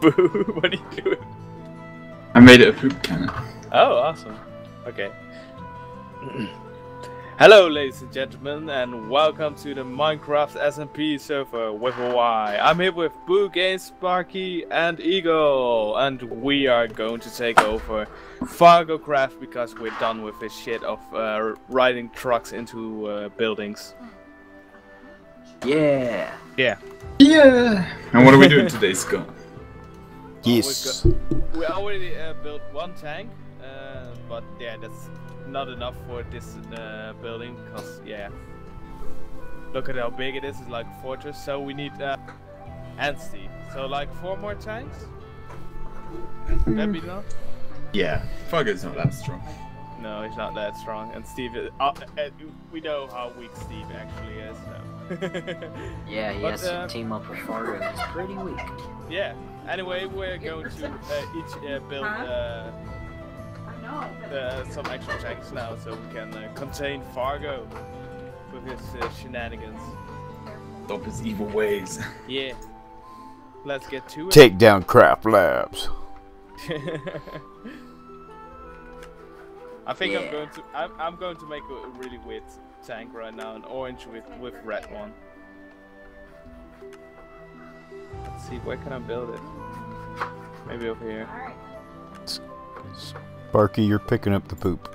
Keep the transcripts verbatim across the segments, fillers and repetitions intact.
Boo, what are you doing? I made it a poop cannon. Oh, awesome. Okay. Hello, ladies and gentlemen, and welcome to the Minecraft S M P server with a Y. I'm here with Boo Games, Sparky, and Eagle, and we are going to take over Fargokraft because we're done with this shit of uh, riding trucks into uh, buildings. Yeah. Yeah. Yeah. And what are we doing today, Scott? Yes. Oh, we already uh, built one tank, uh, but yeah, that's not enough for this uh, building because yeah, look at how big it is. It's like a fortress, so we need uh, antsy. So like four more tanks. Would that be enough? Yeah, Fargo's not that strong. No, he's not that strong. And Steve, is, uh, uh, we know how weak Steve actually is. So. Yeah, he but, has to uh, team up with Fargo. He's pretty weak. Yeah. Anyway, we're going to uh, each uh, build. Uh, Uh, some extra tanks now, so we can uh, contain Fargo with his uh, shenanigans. Stop his evil ways. Yeah. Let's get to it. Take down Craft Labs. I think yeah. I'm going to. I'm, I'm going to make a really weird tank right now, an orange with with red one. Let's see, where can I build it? Maybe over here. All right. It's, it's... Sparky, you're picking up the poop.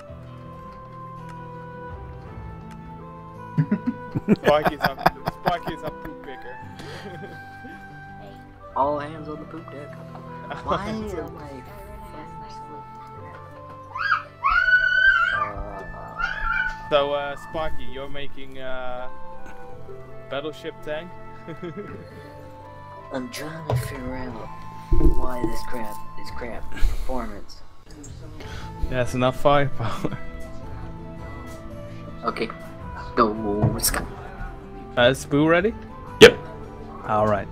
Sparky's a, Sparky's a poop picker. All hands on the poop deck. Why am I... So, uh, Sparky, you're making a uh, battleship tank? I'm trying to figure out why this crap is crap performance. That's yeah, enough firepower. Okay, go, let's go. Uh, is Boo ready? Yep. Alright.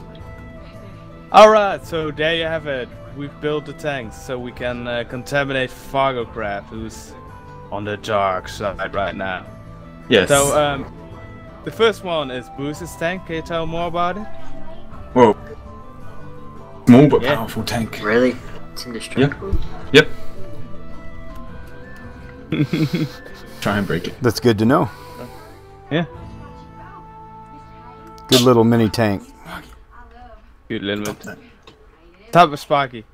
Alright, so there you have it. We've built the tanks so we can uh, contaminate Fargokraft, who's on the dark side right now. Yes. So, um, the first one is Boo's tank. Can you tell more about it? Whoa. Small but yeah. powerful tank. Really? It's indestructible. Yep. Yep. Try and break it. That's good to know. Yeah. Good little mini tank. Good little bit. Top, Top of Sparky.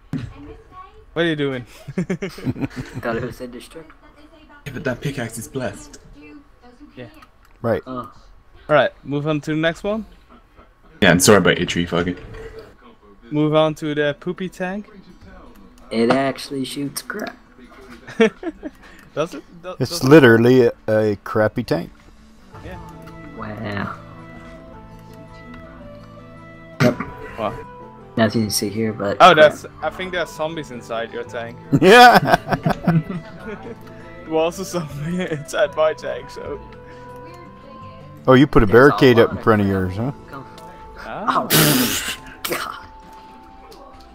What are you doing? Thought it was indestructible. Yeah, but that pickaxe is blessed. Yeah. Right. Oh. Alright, move on to the next one. Yeah, I'm sorry about your tree, fuck it. Move on to the poopy tank. It actually shoots crap. Does it? Does, it's does literally it? A, a crappy tank. Yeah. Wow. Yep. Wow. Nothing to see here, but. Oh, crap. That's. I think there's zombies inside your tank. Yeah. Well, also something inside my tank, so. Oh, you put a barricade up in front of yours, huh? Oh.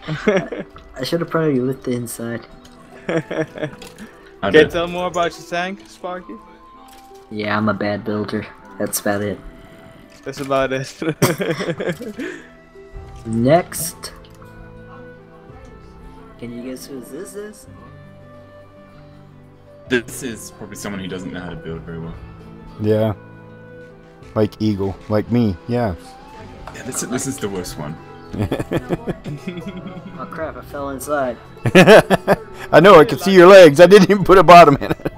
God. I should have probably looked inside. Can you tell more about your tank, Sparky? Yeah, I'm a bad builder. That's about it. That's about it. Next. Can you guess who this is? This is probably someone who doesn't know how to build very well. Yeah. Like Eagle. Like me. Yeah. Yeah, this, is, this is the worst one. Oh crap, I fell inside. I know, I could see your legs. I didn't even put a bottom in it.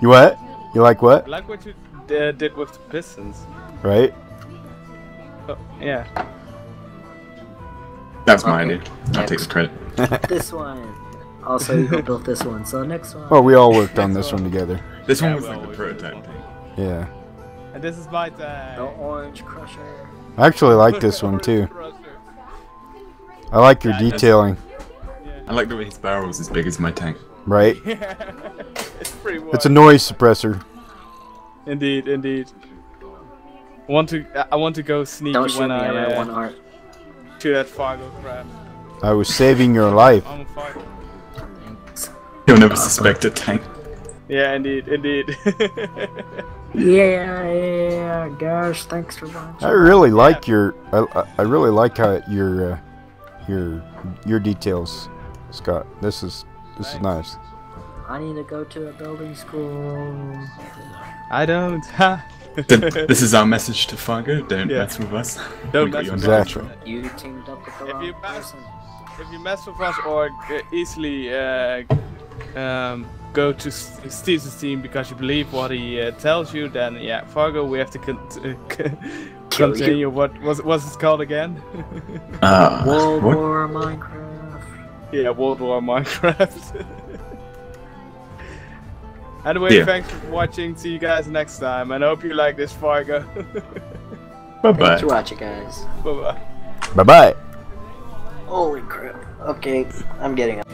You what? You like what? I like what you uh, did with the pistons. Right? Oh, yeah. That's okay. My idea. I'll take the credit. This one. Also, you built this one, so next one. Well, we all worked on this one, one together. This yeah, one was like the prototype thing. Yeah. And this is my time. The orange crusher. I actually like this one too. I like your yeah, detailing. Yeah. I like the way his barrel is as big as my tank. Right? Yeah. It's pretty wild. It's a noise suppressor. Indeed, indeed. I want to, I want to go sneaky. Don't shoot when me, I uh, one heart. Shoot that Fargokraft. I was saving your life. You'll never suspect a tank. Yeah, indeed, indeed. Yeah, yeah, gosh, thanks for watching. I really like yeah. your, I, I really like how your, uh, your your details, Scott. This is this is nice. I need to go to a building school. I don't. This is our message to Fargo. Don't yeah. mess with us. Don't mess with us. You teamed up with the wrong if you mess, person. If you mess with us, or easily uh, um, go to Steve's team because you believe what he uh, tells you, then yeah, Fargo, we have to con continue. You. What was was it called again? Uh, World what? War Minecraft. Yeah, World War Minecraft. Anyway, yeah. Thanks for watching. See you guys next time, and I hope you like this Fargo. Bye bye. Thanks for watching, guys. Bye bye. Bye bye. Holy crap! Okay, I'm getting up.